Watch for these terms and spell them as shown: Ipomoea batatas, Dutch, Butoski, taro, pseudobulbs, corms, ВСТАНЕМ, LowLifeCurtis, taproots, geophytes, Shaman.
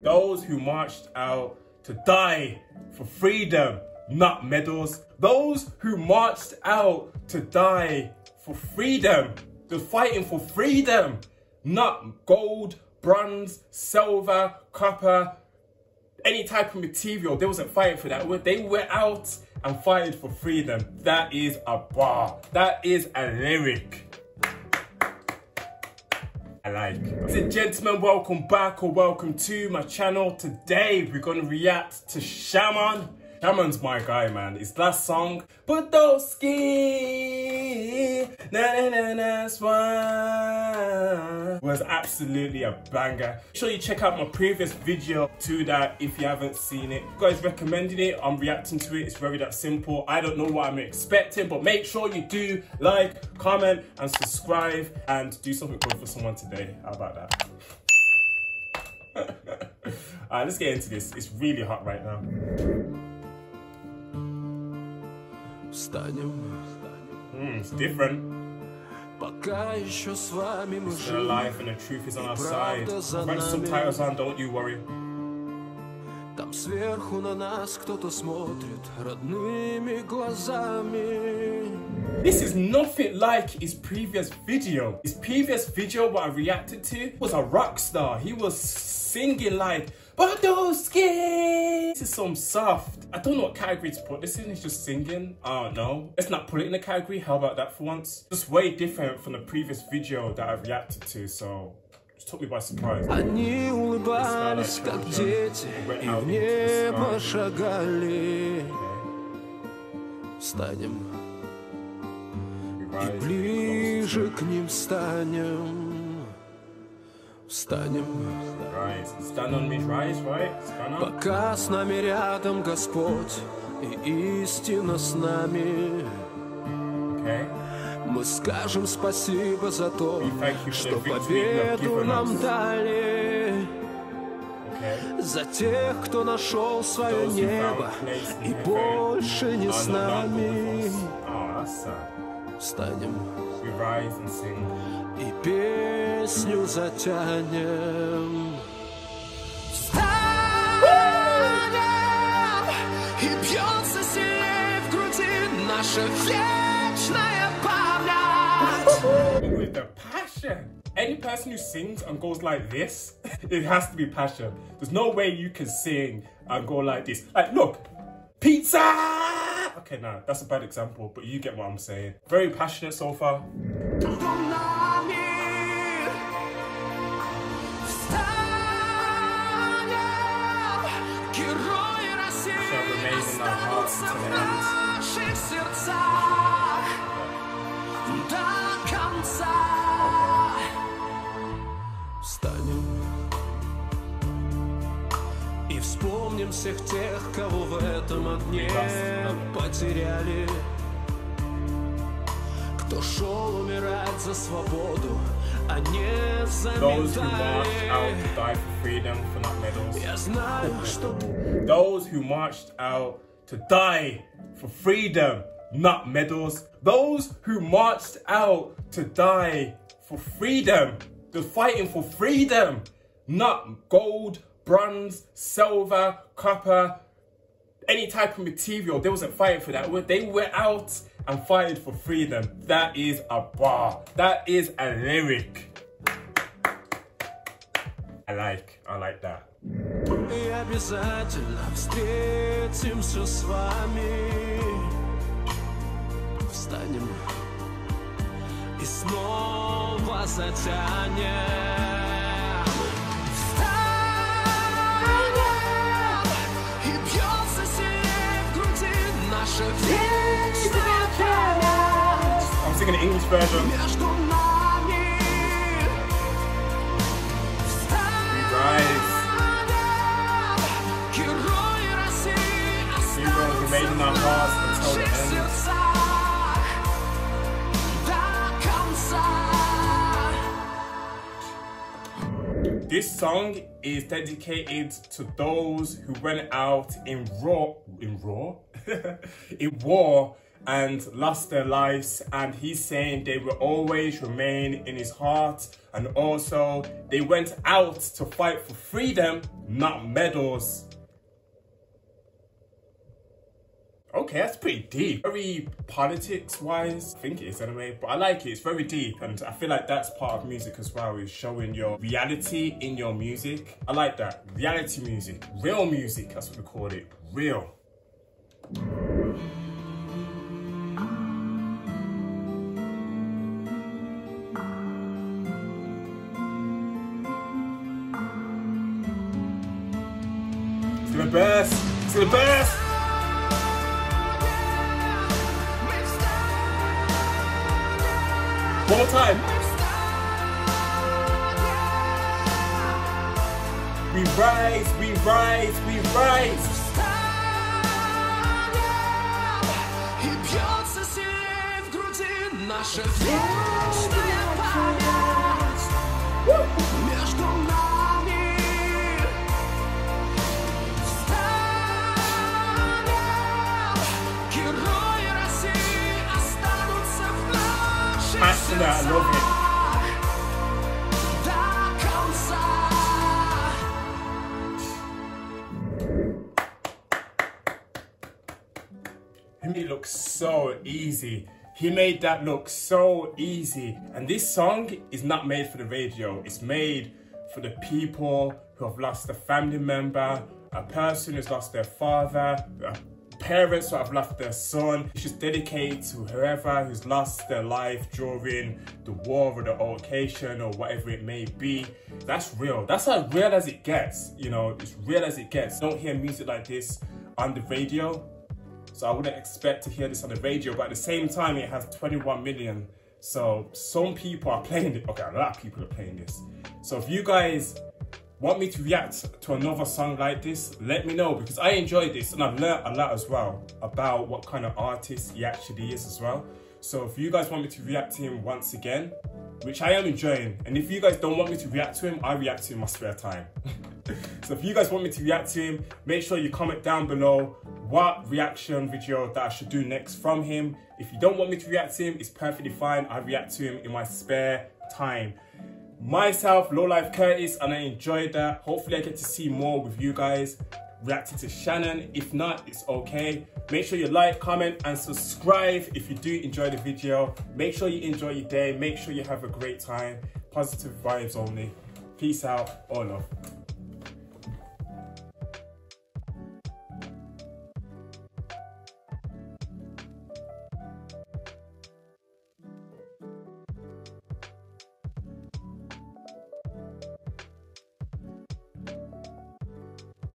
Those who marched out to die for freedom, not medals. Those who marched out to die for freedom. They're fighting for freedom, not gold, bronze, silver, copper, any type of material. They wasn't fighting for that. They were out and fighting for freedom. That is a bar. That is a lyric. Gentlemen, welcome back or welcome to my channel. Today we're gonna react to Shaman. Shaman's my guy, man. It's that song, Butoski, that's why, was absolutely a banger. Make sure you check out my previous video to that if you haven't seen it. You guys recommended it, I'm reacting to it. It's very that simple. I don't know what I'm expecting, but make sure you do like, comment, and subscribe, and do something good for someone today. How about that? Alright, let's get into this. It's really hot right now. It's different. It's still alive and the truth is on our side. Run subtitles on, don't you worry. This is nothing like his previous video. His previous video, what I reacted to, was a rock star. He was singing like Butoski. This is some soft. I don't know what category to put this in. He's just singing. I don't know. Let's not put it in a category. How about that for once? Just way different from the previous video that I reacted to. So it took me by surprise. Rise. Stand on me, rise, right? Stand up. Пока с нами рядом Господь и истина с нами. Мы скажем спасибо за то, что победу нам дали. За тех, кто нашел свое небо и больше не с нами. Встанем и песню затянем. Встанем и бьется сильнее в груди наша вечная память. With the passion. Any person who sings and goes like this, it has to be passion. There's no way you can sing and go like this. Like, look, pizza. Okay, no, that's a bad example, but you get what I'm saying. Very passionate so far. Вспомним всех тех, кого в этом огне потеряли, кто шел умирать за свободу, а не заметали. Я знаю, что those who marched out to die for freedom, not medals. Those who marched out to die for freedom. They're fighting for freedom, not gold, bronze, silver, copper, any type of material. They wasn't fighting for that. They were out and fighting for freedom. That is a bar. That is a lyric. I like that. I'm singing the English version. We rise. Heroes remain in our hearts until the end. This song is dedicated to those who went out in war and lost their lives, and he's saying they will always remain in his heart, and also they went out to fight for freedom, not medals. Okay, that's pretty deep. Very politics-wise, I think it is anyway, but I like it, it's very deep. And I feel like that's part of music as well, is showing your reality in your music. I like that, reality music, real music, that's what we call it, real. It's the best, it's the best! One more time. We rise, we rise, we rise. И бьется сильнее в груди наша вечная память. Между нами встанет. Герои России останутся в наших сердцах. I love it. He looks so easy. He made that look so easy. And this song is not made for the radio. It's made for the people who have lost a family member, a person who's lost their father, parents who have lost their son. You should dedicate to whoever who's lost their life during the war or the altercation or whatever it may be. That's real. That's as real as it gets. You know, it's real as it gets. Don't hear music like this on the radio. So I wouldn't expect to hear this on the radio, but at the same time, it has 21 million. So some people are playing it. Okay, a lot of people are playing this. So if you guys want me to react to another song like this, let me know, because I enjoyed this and I've learned a lot as well about what kind of artist he actually is as well. So if you guys want me to react to him once again, which I am enjoying, and if you guys don't want me to react to him, I react to him in my spare time. So if you guys want me to react to him, make sure you comment down below what reaction video that I should do next from him. If you don't want me to react to him, it's perfectly fine. I react to him in my spare time. Myself, LowLifeCurtis, and I enjoyed that. Hopefully I get to see more with you guys reacting to Shaman. If not, it's okay. Make sure you like, comment, and subscribe if you do enjoy the video. Make sure you enjoy your day. Make sure you have a great time. Positive vibes only. Peace out. All love.